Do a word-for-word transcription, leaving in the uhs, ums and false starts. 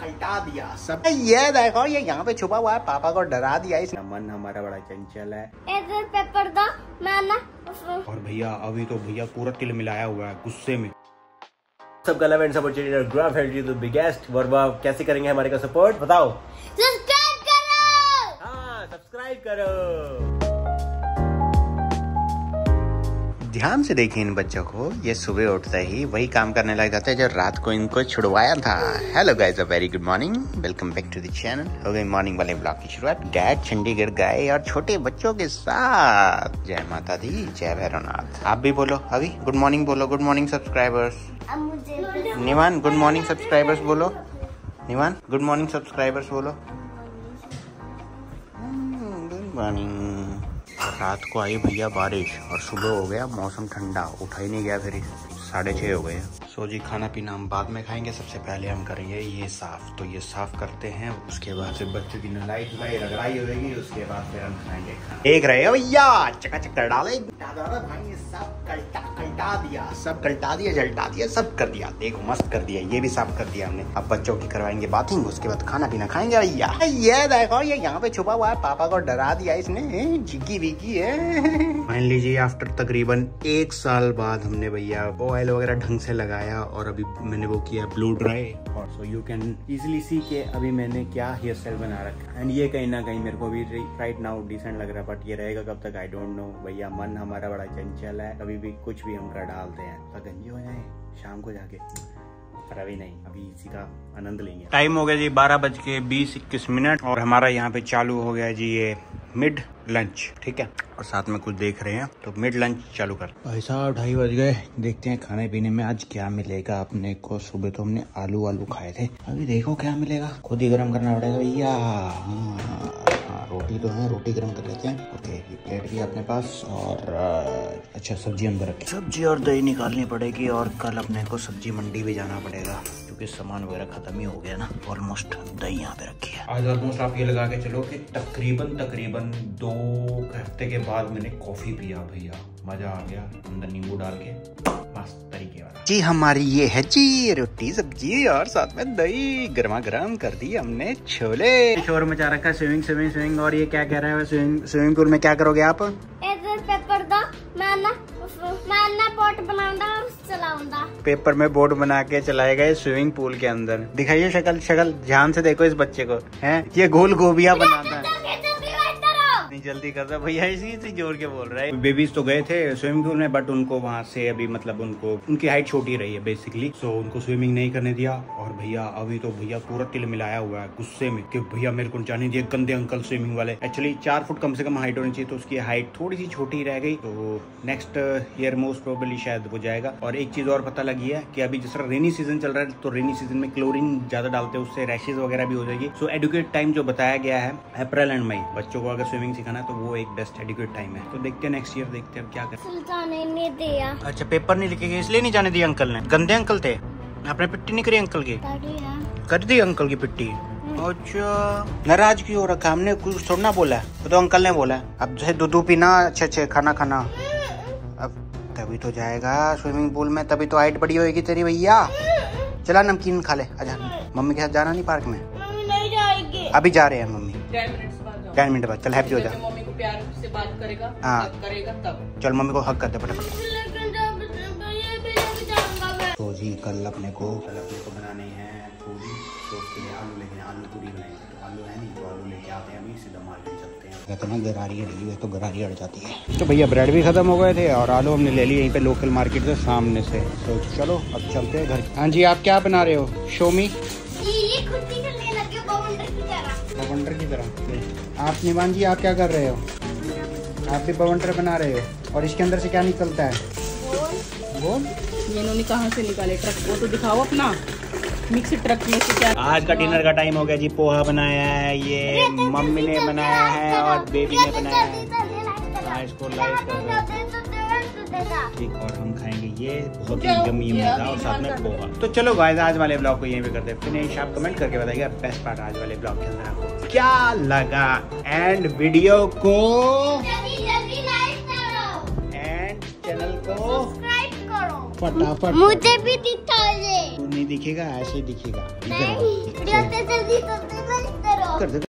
पलटा दिया सब। ये देखो ये यहाँ पे छुपा हुआ है, पापा को डरा दिया इसने। मन हमारा बड़ा चंचल है। इधर पे पर्दा मैंने और भैया अभी तो भैया पूरा तिल मिलाया हुआ है गुस्से में। सबका लव एंड सपोर्ट चाहिए ग्राफ हेल्थ द बिगेस्ट। वरवा कैसे करेंगे हमारे का सपोर्ट बताओ? सब्सक्राइब करो। हाँ सब्सक्राइब करो। ध्यान से देखिए इन बच्चों को, ये सुबह उठते ही वही काम करने लग जाते हैं जो रात को इनको छुड़वाया था। Hello guys a very good morning, welcome back to the channel. हो गई मॉर्निंग वाले ब्लॉग की शुरुआत। डैड चंडीगढ़ गए और छोटे बच्चों के साथ। जय माता दी, जय भैरवनाथ। आप भी बोलो अभी, गुड मॉर्निंग बोलो। Good morning subscribers. निवान गुड मॉर्निंग सब्सक्राइबर्स बोलो। निवान गुड मॉर्निंग सब्सक्राइबर्स बोलो। Good morning. रात को आई भैया बारिश और सुबह हो गया मौसम ठंडा, उठा ही नहीं गया। फिर साढ़े छः हो गए। सो जी खाना पीना हम बाद में खाएंगे, सबसे पहले हम करेंगे ये साफ। तो ये साफ करते हैं, उसके बाद से बच्चों की नलाई धुलाई रगड़ाई होगी, उसके बाद फिर हम खाएंगे खाना। देख रहे हो भैया चकाचक कर डाले भाई ने, सब कलटा कलटा दिया, सब कलटा दिया, जलटा दिया, सब कर दिया। देखो मस्त कर दिया, ये भी साफ कर दिया हमने। अब बच्चों की करवाएंगे बाथिंग, उसके बाद खाना पीना खाएंगे भैया। ये देखो ये यहाँ पे छुपा हुआ है, पापा को डरा दिया इसने, झिकी विकी है। मान लीजिए आफ्टर तकरीबन एक साल बाद हमने भैया ऑयल वगैरह ढंग से लगाया और अभी मैंने वो किया ब्लू ड्राई। और so you can easily see के अभी मैंने क्या हेयर स्टाइल बना रखा है। एंड ये कहीं ना कहीं मेरे को भी राइट नाउ डिसेंट लग रहा है, बट ये रहेगा कब तक आई डोंट नो। भैया मन हमारा बड़ा चंचल है, कभी भी कुछ भी हम कर डालते हैं। तो गंजी हो जाए शाम को जाके, पर अभी नहीं, अभी इसी का आनंद लेंगे। टाइम हो गया जी बारह बज के बीस इक्कीस मिनट और हमारा यहाँ पे चालू हो गया जी ये मिड लंच। ठीक है, और साथ में कुछ देख रहे हैं तो मिड लंच चालू कर। भाई साहब ढाई बज गए, देखते हैं खाने पीने में आज क्या मिलेगा अपने को। सुबह तो हमने आलू आलू खाए थे, अभी देखो क्या मिलेगा, खुद ही गर्म करना पड़ेगा भैया। रोटी तो है, रोटी गर्म कर लेते हैं। ओके ये प्लेट भी अपने पास। और अच्छा सब्जी अंदर रखें, सब्जी और दही निकालनी पड़ेगी। और कल अपने को सब्जी मंडी भी जाना पड़ेगा क्योंकि सामान वगैरह खत्म ही हो गया ना। ऑलमोस्ट दही यहाँ पे रखी है। आज ऑलमोस्ट आप ये लगा के चलो कि तकरीबन तकरीबन दो हफ्ते के बाद मैंने कॉफी पिया भैया, मजा आ गया। अंदर नींबू डाल के मस्त तरीके वाला। जी हमारी ये है जी रोटी सब्जी और साथ में दही, गर्मा गर्म कर दी हमने छोले। शोर मचा रखा है स्विमिंग स्विमिंग स्विमिंग। और ये क्या कह रहा है, स्विमिंग स्विमिंग पूल में क्या करोगे आप? पेपर दो मैं ना, मैं ना बोट बनाऊंगा और चलाऊंगा। पेपर में बोट बना के चलाए गए स्विमिंग पूल के अंदर। दिखाइए शक्ल शक्ल, ध्यान से देखो इस बच्चे को है, ये गोल गोभिया बनाता है। जल्दी कर दो भैया, इसी से जोर के बोल रहा है। बेबीज तो गए थे स्विमिंग पूल में, बट उनको वहाँ से अभी मतलब उनको उनकी हाइट छोटी रही है बेसिकली, सो so, उनको स्विमिंग नहीं करने दिया। और भैया अभी तो भैया पूरा तिल मिलाया हुआ है गुस्से में कि भैया मेरे को जाने दिया गंदे अंकल स्विमिंग वाले। एक्चुअली चार फुट कम से कम हाइट होनी चाहिए, तो उसकी हाइट थोड़ी सी छोटी रह गई, तो नेक्स्ट ईयर मोस्ट प्रोबेबली शायद हो जाएगा। और एक चीज और पता लगी है कि अभी जिस तरह रेनी सीजन चल रहा है, तो रेनी सीजन में क्लोरीन ज्यादा डालते हैं, उससे रैशेज वगैरह भी हो जाएगी। सो एडुकेट टाइम जो बताया गया है अप्रैल एंड मई, बच्चों को अगर स्विमिंग सिखाना तो वो एक बेस्ट एडुकेट टाइम है। तो देखते हैं नेक्स्ट ईयर, देखते हैं अब क्या करें। अच्छा पेपर नहीं लिखे इसलिए नहीं जाने दिया अंकल ने, गंदे अंकल थे। आपने पिट्टी नहीं करी अंकल की? कर दी अंकल की पिट्टी। अच्छा नाराज क्यों हो रखा? हमने कुछ थोड़ा ना बोला, वो तो अंकल ने बोला। अब जैसे दूध पीना, अच्छे अच्छे खाना खाना, अब तभी तो जाएगा स्विमिंग पूल में, तभी तो हाइट बड़ी होगी तेरी। भैया चला नमकीन खा ले। अच्छा मम्मी के साथ जाना नहीं पार्क में? अभी जा रहे हैं मम्मी, टेन मिनट बाद। चल हैप्पी हो जा। मम्मी को प्यार से बात करेगा, हाँ करेगा तब। चल मम्मी को हक कर दे फटाफट। तो जी कल अपने को कल अपने को बनाने हैं पूरी, तो उसके लिए आलू लेके आलू पूरी बनाएंगे। तो आलू है नहीं तो आलू लेके आते हैं, अभी सीधा मार्केट चलते हैं। कहते हैं ना गरारी अड़ी है तो गरारी अड़ जाती है। तो भैया ब्रेड भी खत्म हो गए थे और आलू हमने ले लिए यहीं पे लोकल मार्केट से सामने से। तो चलो अब चलते हैं घर। हाँ जी आप क्या बना रहे हो शोमी? बवंडर की तरह। आप निवान जी आप क्या कर रहे हो? आप भी बवंडर बना रहे हो? और इसके अंदर से क्या निकलता है? वो इन्होंने कहाँ से निकाले? ट्रक वो तो दिखाओ अपना मिक्स ट्रक में से क्या। आज का डिनर का टाइम हो गया जी। पोहा बनाया है ये मम्मी ने, बनाया है और बेबी ने बनाया है। इसको लाइट कर रहे हैं ठीक, और हम खाएंगे ये बहुत ही यम्मी होगा और साथ में पोहा। तो चलो गाइस आज वाले ब्लॉग को यहीं पे करते हैं फिनिश। आप कमेंट करके बताइए बेस्ट पार्ट आज वाले ब्लॉग के अंदर आपको क्या लगा। एंड वीडियो को जल्दी जल्दी लाइक करो एंड चैनल को सब्सक्राइब करो। फटाफट। मुझे भी दिखा दे। वो नहीं दिखेगा, ऐसे दिखेगा। नहीं, जल्दी जल्दी करो।